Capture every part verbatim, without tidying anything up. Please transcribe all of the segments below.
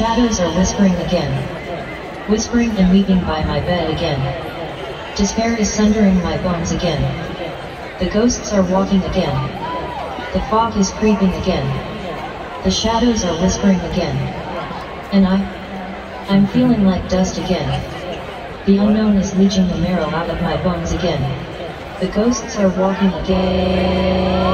Shadows are whispering again. Whispering and weeping by my bed again. Despair is sundering my bones again. The ghosts are walking again. The fog is creeping again. The shadows are whispering again. And I... I'm feeling like dust again. The unknown is leeching the marrow out of my bones again. The ghosts are walking again.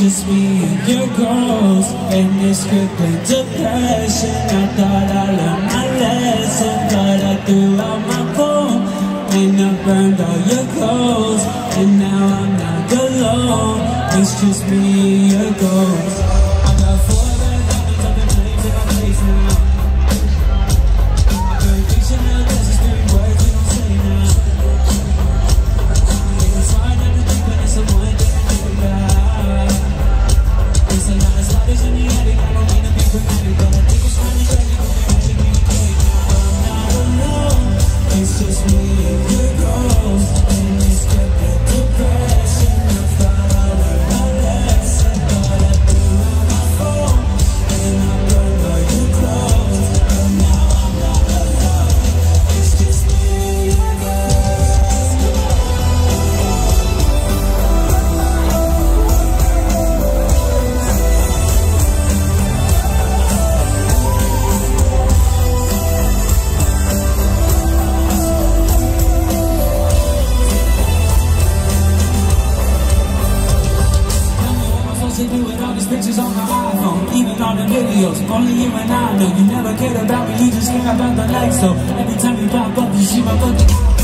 Just me and your girls, and this crippling depression. I thought I learned my lesson, but I threw out my phone, and I burned all your clothes, and now I'm not alone. It's just me and your girls. I got four bad diamonds, I've been playing with my face now. I've been reaching out, there's just three words you don't say now. It's hard not to think when it's someone that I think about. A lot of sliders in the attic, I don't mean to be dramatic, but I think it's finally ready for me to communicate. I'm not alone, it's just me and your girls, and it's got that depression. I thought I learned my lesson, but I threw out my phone, and I burned all your clothes, and now I'm not alone, it's just me and your girls. Only you and I know. You never cared about me, you just care about the likes. So every time you pop up, you see my fucking